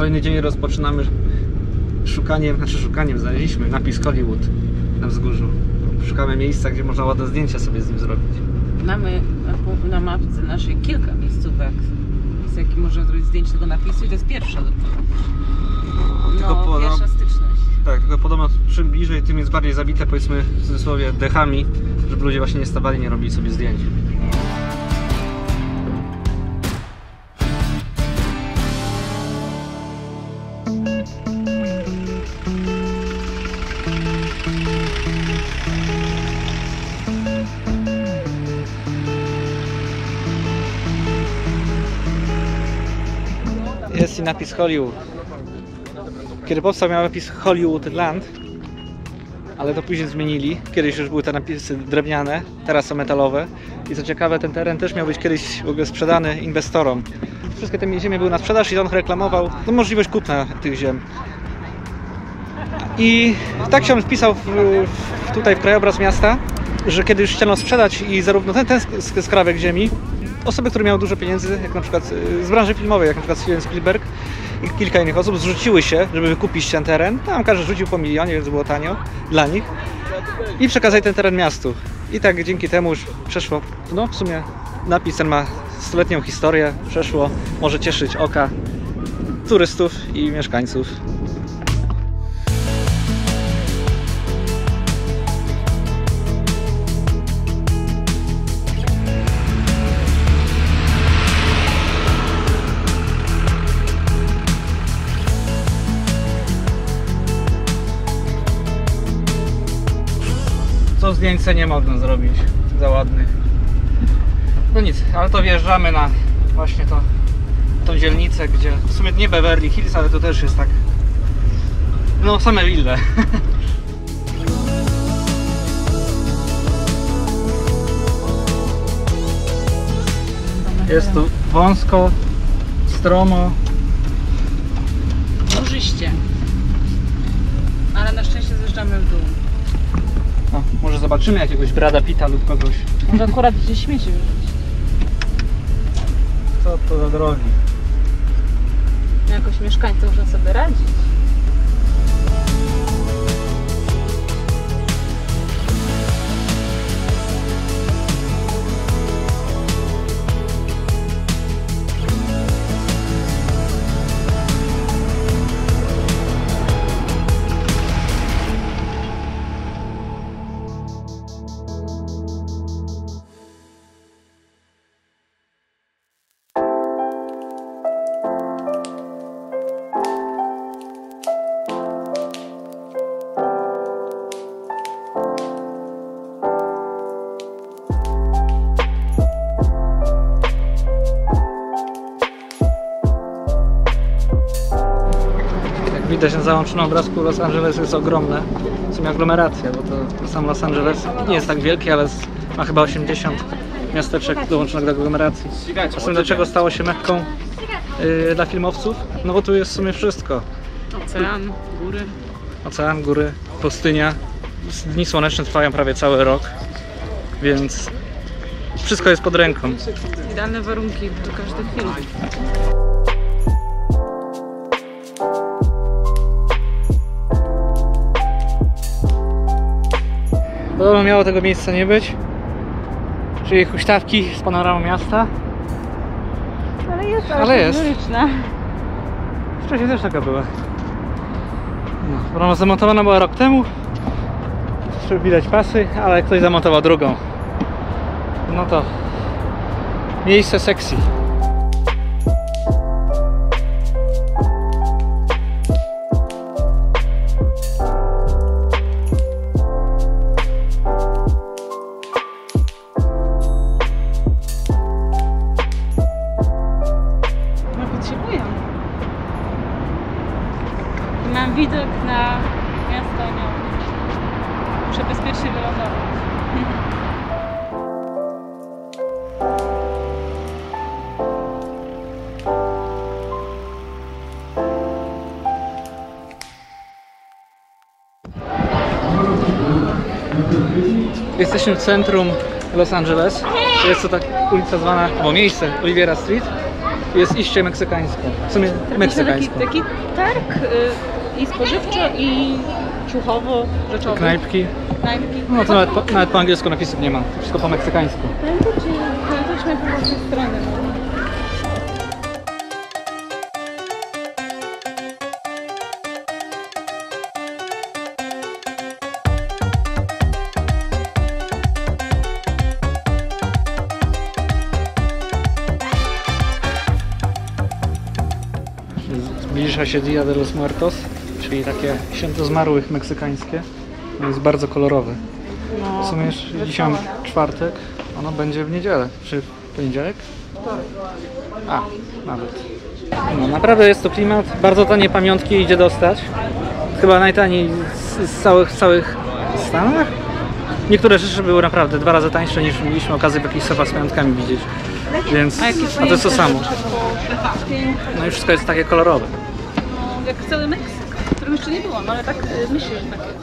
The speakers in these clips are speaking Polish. Kolejny dzień rozpoczynamy znaleźliśmy napis Hollywood na wzgórzu. Szukamy miejsca, gdzie można ładne zdjęcia sobie z nim zrobić. Mamy na mapce naszej kilka miejscówek, z jakich można zrobić zdjęcie tego napisu i to jest pierwsza. Pierwsza styczność. Tak, tylko podobno czym bliżej, tym jest bardziej zabite, powiedzmy w cudzysłowie, dechami, żeby ludzie właśnie nie stawali, nie robili sobie zdjęć. Jest i napis Hollywood. Kiedy powstał, miał napis Hollywood Land, ale to później zmienili. Kiedyś już były te napisy drewniane, teraz są metalowe. I co ciekawe, ten teren też miał być kiedyś w ogóle sprzedany inwestorom. Wszystkie te ziemie były na sprzedaż i on reklamował możliwość kupna tych ziem. I tak się on wpisał tutaj w krajobraz miasta, że kiedy już chciano sprzedać i zarówno ten skrawek ziemi, osoby, które miały dużo pieniędzy, jak na przykład z branży filmowej, jak na przykład Steven Spielberg i kilka innych osób, zrzuciły się, żeby wykupić ten teren. Tam każdy rzucił po milionie, więc było tanio dla nich. I przekazali ten teren miastu. I tak dzięki temu już przeszło, no w sumie napis ten ma stuletnią historię, przeszło, może cieszyć oka turystów i mieszkańców. Zdjęcia nie można zrobić za ładnych. No nic, ale to wjeżdżamy na właśnie tą dzielnicę, gdzie w sumie nie Beverly Hills, ale to też jest tak, no same wille. Jest tu wąsko, stromo, murzyście, ale na szczęście zjeżdżamy w dół. No, może zobaczymy jakiegoś Brada Pita lub kogoś. Może akurat gdzieś śmieci wyrzucić. Co to za drogi? Jakoś mieszkańcy muszą sobie radzić. Widać na załączonym obrazku, Los Angeles jest ogromne. W sumie aglomeracja, bo to sam Los Angeles nie jest tak wielki, ale ma chyba 80 miasteczek dołączonych do aglomeracji. A sumie dlaczego stało się Mekką dla filmowców? No bo tu jest w sumie wszystko. Ocean, góry. Ocean, góry, pustynia. Dni słoneczne trwają prawie cały rok, więc wszystko jest pod ręką. Idealne warunki do każdego filmu. Podobno miało tego miejsca nie być, czyli huśtawki z panoramą miasta. Ale jest, ale jest. Wcześniej też taka była. No, brama zamontowana była rok temu. Widać pasy, ale ktoś zamontował drugą. No to miejsce sexy. Widok na miasto aniołów. Muszę bezpiecznie wylądować. Jesteśmy w centrum Los Angeles. Jest to tak ulica zwana, albo miejsce, Olivera Street. Jest iście meksykańskie. W sumie meksykańskie. Taki targ i spożywczy, i ciuchowo-rzeczowy. Knajpki. Knajpki. No to nawet po angielsku napisów nie ma. Wszystko po meksykańsku. Autentyczne polskie strony. Zbliża się Dia de los Muertos, czyli takie święto zmarłych meksykańskie. Jest bardzo kolorowy. No, w sumie już dzisiaj czwartek, ono będzie w niedzielę. Czy w poniedziałek? A, nawet. No, naprawdę jest to klimat. Bardzo tanie pamiątki idzie dostać. Chyba najtaniej z całych Stanach. Niektóre rzeczy były naprawdę dwa razy tańsze niż mieliśmy okazję w jakichś sobach z pamiątkami widzieć. Więc a to jest to samo. No i wszystko jest takie kolorowe. No, jak cały Meksyk, w którym jeszcze nie byłam, ale tak myślę, że tak jest.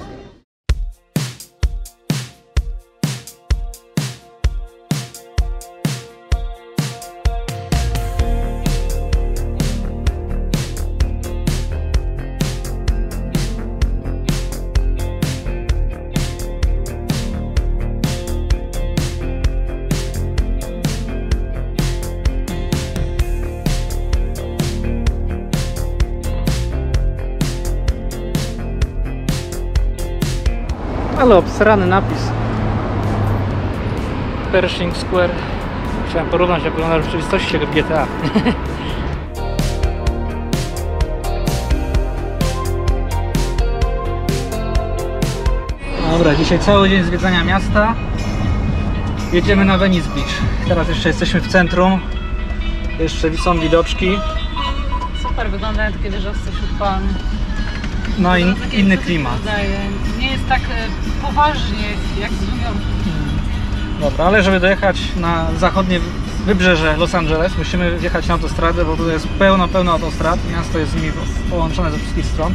Ale obsrany napis Pershing Square. Chciałem porównać, jak wygląda w rzeczywistości GTA. Dobra, dzisiaj cały dzień zwiedzania miasta. Jedziemy na Venice Beach. Teraz jeszcze jesteśmy w centrum. Jeszcze są widoczki. Super wyglądają takie wieżowce wśród pan. No i inny klimat. Nie jest tak poważnie jak z New Yorku. Dobra, ale żeby dojechać na zachodnie wybrzeże Los Angeles, musimy wjechać na autostradę, bo tutaj jest pełno autostrad. Miasto jest z nimi połączone ze wszystkich stron.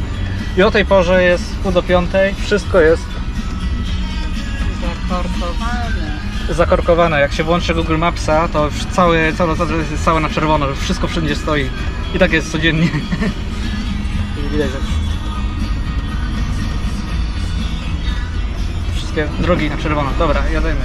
I o tej porze jest pół do piątej. Wszystko jest zakorkowane. Jak się włączy Google Mapsa, to całe Los Angeles jest całe na czerwono. Wszystko wszędzie stoi. I tak jest codziennie. Widać, że drogi na czerwono. Dobra, jadajmy.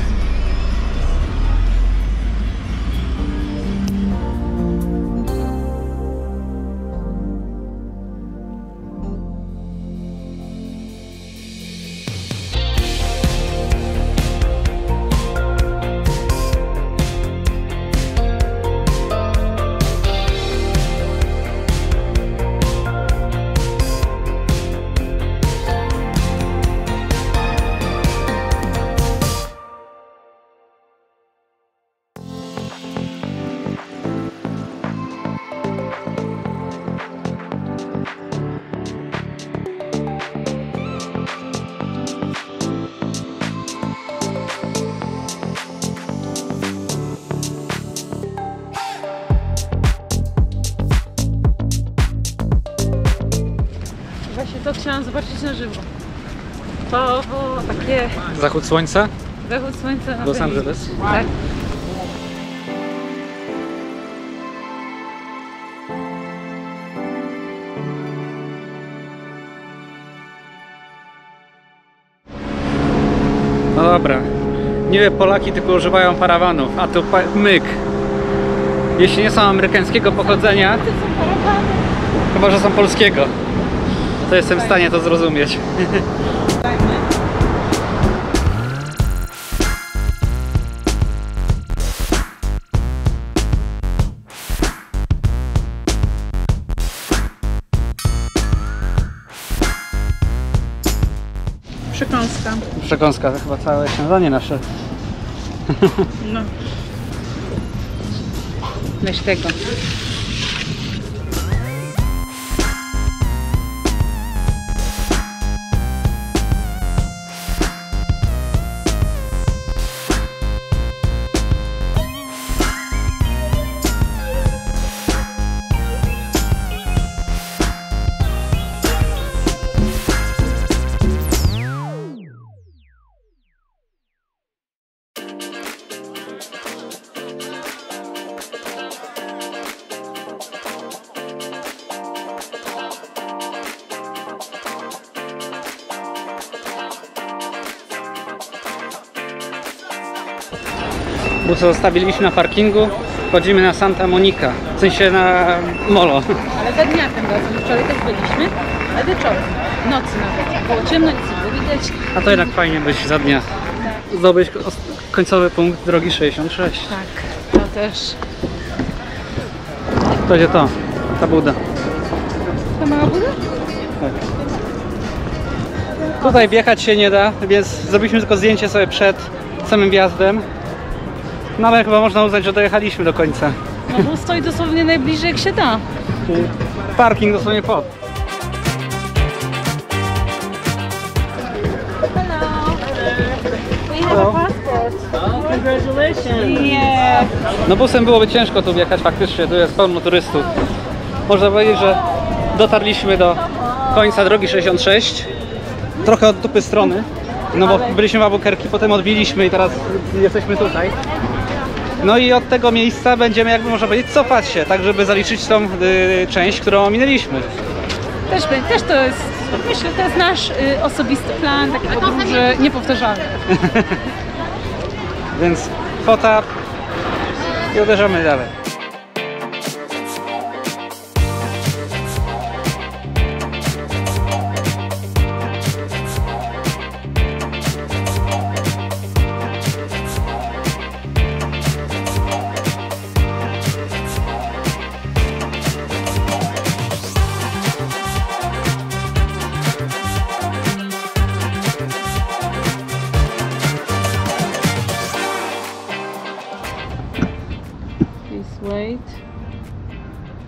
To chciałam zobaczyć na żywo. To było takie... Zachód słońca? Zachód słońca na Los Angeles. Tak. No dobra. Niby Polaki tylko używają parawanów, a tu myk. Jeśli nie są amerykańskiego pochodzenia... Chyba, że są polskiego. To jestem w stanie to zrozumieć. Przekąska. Przekąska to chyba całe śniadanie nasze. No. Weź tego. bo co zostawiliśmy na parkingu, chodzimy na Santa Monica, w sensie na molo. Ale za dnia tym razem, wczoraj też byliśmy, ale wieczorem, nocy nawet, było ciemno, nic nie było widać. A to jednak fajnie być za dnia. Zdobyć końcowy punkt drogi 66. Tak, to też. To gdzie to? Ta Buda. Ta mała Buda? Tak. Tutaj wjechać się nie da, więc zrobiliśmy tylko zdjęcie sobie przed samym wjazdem. No ale chyba można uznać, że dojechaliśmy do końca. No bo stoi dosłownie najbliżej jak się da. Parking dosłownie pod. No busem byłoby ciężko tu wjechać faktycznie, tu jest pełno turystów. Można powiedzieć, że dotarliśmy do końca drogi 66. Trochę od dupy strony, no bo byliśmy w Albuquerque, potem odbiliśmy i teraz jesteśmy tutaj. No i od tego miejsca będziemy, jakby można powiedzieć, cofać się, tak żeby zaliczyć tą część, którą ominęliśmy. Też to jest, myślę, to jest nasz osobisty plan, taki podróży niepowtarzalny. Więc fota i uderzamy dalej.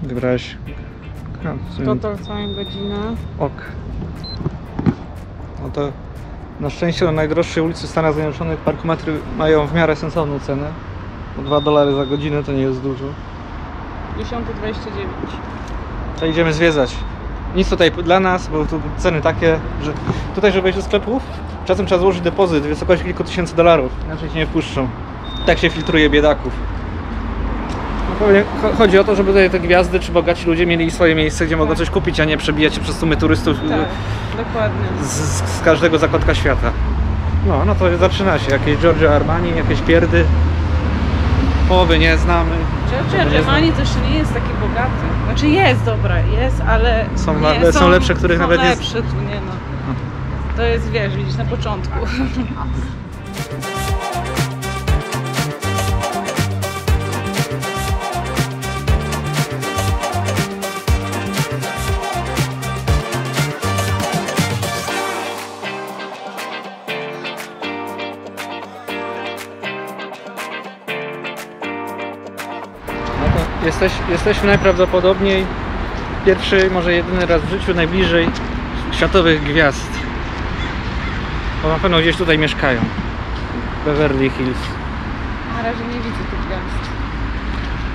Wybrałeś total całą godzinę. Ok. No to na szczęście na najdroższej ulicy w Stanach Zjednoczonych parkometry mają w miarę sensowną cenę. Bo $2 za godzinę to nie jest dużo. 10,29. To idziemy zwiedzać. Nic tutaj dla nas, bo tu ceny takie, że tutaj żeby wejść do sklepów czasem trzeba złożyć depozyt w wysokości kilku tysięcy $. Inaczej się nie wpuszczą. Tak się filtruje biedaków. Chodzi o to, żeby tutaj te gwiazdy czy bogaci ludzie mieli swoje miejsce, gdzie mogą coś kupić, a nie przebijać się przez sumy turystów z każdego zakątka świata. No, no to zaczyna się. Jakieś Giorgio Armani, jakieś pierdy. Połowy nie znamy. Giorgio Armani też nie jest taki bogaty. Znaczy jest, dobra, jest, ale są lepsze, których są nawet lepsze, jest. Tu nie, no. To jest, wiesz, widzisz, na początku. Jesteśmy najprawdopodobniej pierwszy, może jedyny raz w życiu najbliżej światowych gwiazd. Bo na pewno gdzieś tutaj mieszkają. Beverly Hills. Na razie nie widzę tych gwiazd.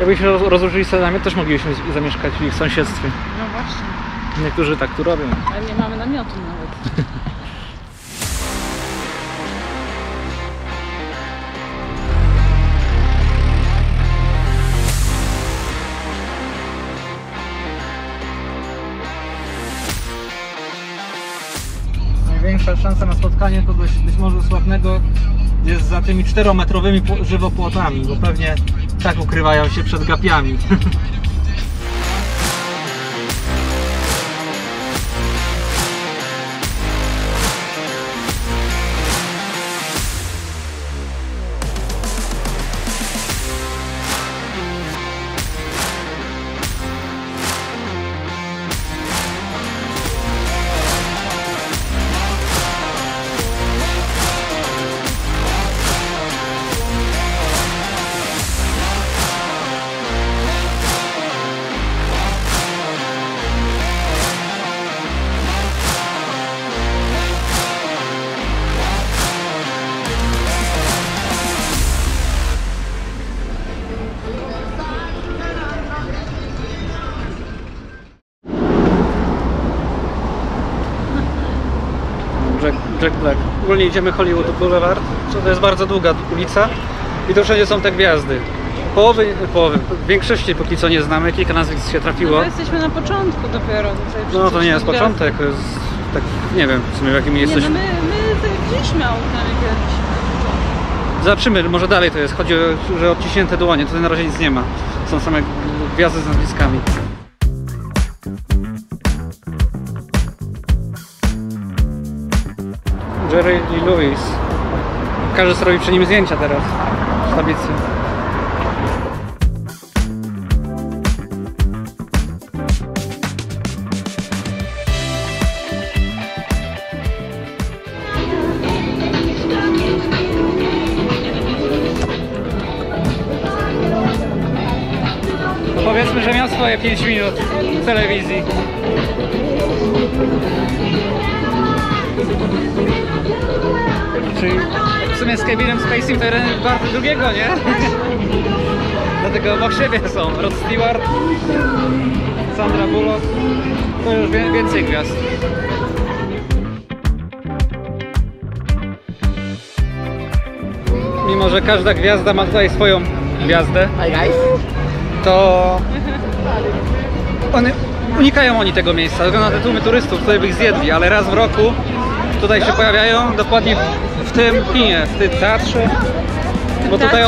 Jakbyśmy rozłożyli sami, też moglibyśmy zamieszkać w ich sąsiedztwie. No właśnie. Niektórzy tak tu robią. Ale nie mamy namiotu nawet. Największa szansa na spotkanie kogoś być może sławnego jest za tymi 4-metrowymi żywopłotami, bo pewnie tak ukrywają się przed gapiami. Ogólnie idziemy Hollywood Boulevard, to jest bardzo długa ulica i tu wszędzie są te gwiazdy. W większości póki co nie znamy, kilka nazwisk się trafiło. No jesteśmy na początku dopiero. No to nie jest początek, to jest, tak, nie wiem w sumie w jakim miejscu. No my widzieliśmy autami kiedyś. Zobaczymy, może dalej to jest. Chodzi o, że odciśnięte dłonie. Tutaj na razie nic nie ma. Są same gwiazdy z nazwiskami. Jerry G. Lewis. Każdy sobie robi przy nim zdjęcia teraz. W tablicy. Powiedzmy, że miał swoje 5 minut w telewizji. Czyli w sumie z Kevinem Spacey to jeden bardzo drugiego, nie? Dlatego obok siebie są Rod Stewart, Sandra Bullock, to już więcej gwiazd. Mimo że każda gwiazda ma tutaj swoją gwiazdę, to unikają oni tego miejsca, wygląda na te tłumy turystów, które by ich zjedli, ale raz w roku tutaj się pojawiają, dokładnie w tym kinie, w tym teatrze, bo tutaj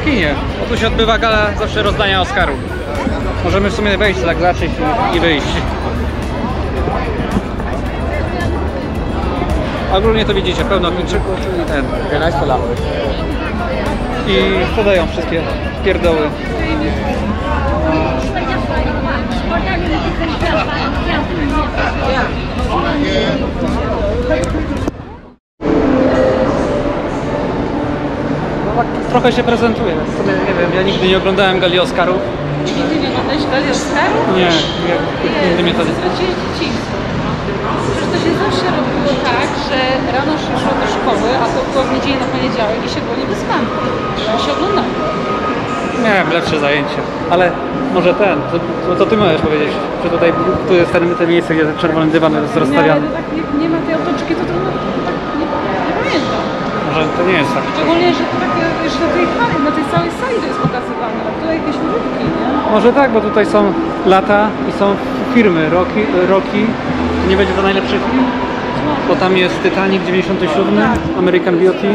w kinie, bo tu się odbywa gala zawsze rozdania Oscarów. Możemy w sumie wejść, tak zacząć i wyjść. Ogólnie to widzicie, pełno Chińczyków i ten. I podają wszystkie pierdoły. Trochę się prezentuje. Nie wiem, ja nigdy nie oglądałem gali Oscarów. Nigdy nie oglądałeś gali Oscarów? Nie, nigdy mnie to nie straciłeś dzieciństwo. Przecież to się zawsze robiło tak, że rano się szło do szkoły, a to było w niedzielę na poniedziałek i się było niewyspane. To się oglądało. Nie wiem, lepsze zajęcie. Ale może ten, co ty możesz powiedzieć? Czy tutaj tu jest te miejsce, gdzie ten czerwony dywan jest rozstawiany? Nie, ale tak nie ma tej otoczki, to tak nie pamiętam. Może to nie jest tak. Szczególnie, że to tak, że na tej całej sali to jest pokazywane, a tutaj jakieś mrówki, nie? Może tak, bo tutaj są lata i są firmy, roki. Nie będzie to najlepszy film? Bo tam jest Titanic 97, American Beauty.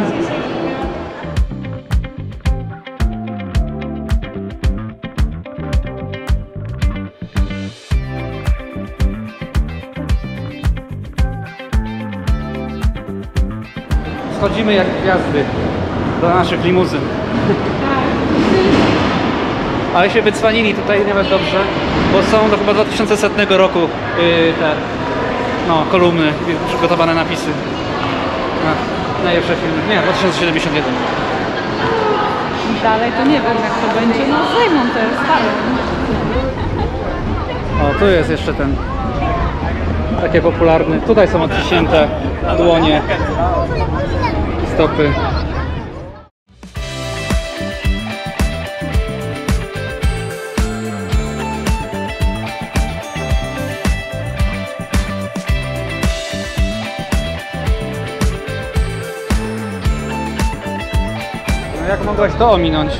Schodzimy jak gwiazdy do naszych limuzyn. Ale się wycwanili tutaj nawet dobrze, bo są do chyba 2100 roku te kolumny, przygotowane napisy na najlepsze filmy. Nie, 2071. Dalej to nie wiem jak to będzie, no zajmą to jest dalej. O, tu jest jeszcze ten, takie popularny, tutaj są odciśnięte dłonie, stopy. Jak mogłaś to ominąć?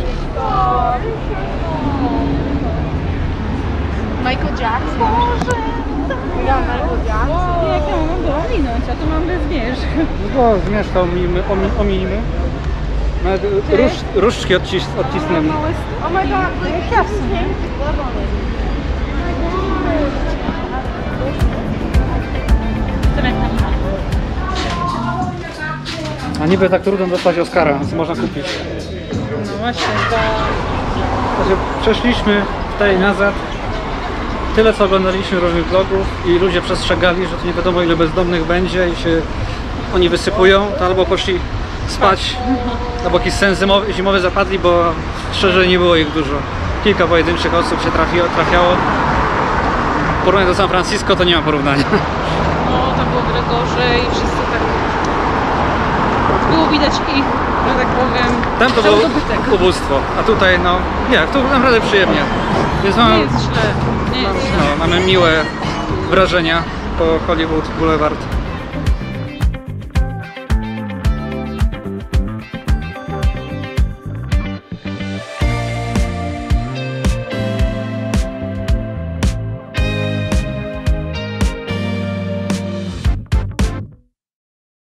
Michael Jackson? Boże! Ja Michael Jackson? Jak ja mam to ominąć? A to mam bez zmierzch. No zmierzch to ominimy. Nawet różdżki odcisnęli. Oh my god, jak a niby tak trudno dostać Oscara, więc można kupić. No właśnie, przeszliśmy tutaj nazad. Tyle co oglądaliśmy różnych vlogów i ludzie przestrzegali, że to nie wiadomo ile bezdomnych będzie i się oni wysypują, to albo poszli spać, albo jakiś sen zimowy zapadli, bo szczerze nie było ich dużo. Kilka pojedynczych osób się trafiało. W porównaniu do San Francisco to nie ma porównania. No, tam było tyle gorzej i wszyscy tak. Było widać ich, że tak powiem, tam to było ubóstwo, a tutaj no, nie, tu naprawdę przyjemnie. Więc mamy, nie jest źle, nie jest źle. No, mamy miłe wrażenia po Hollywood Boulevard.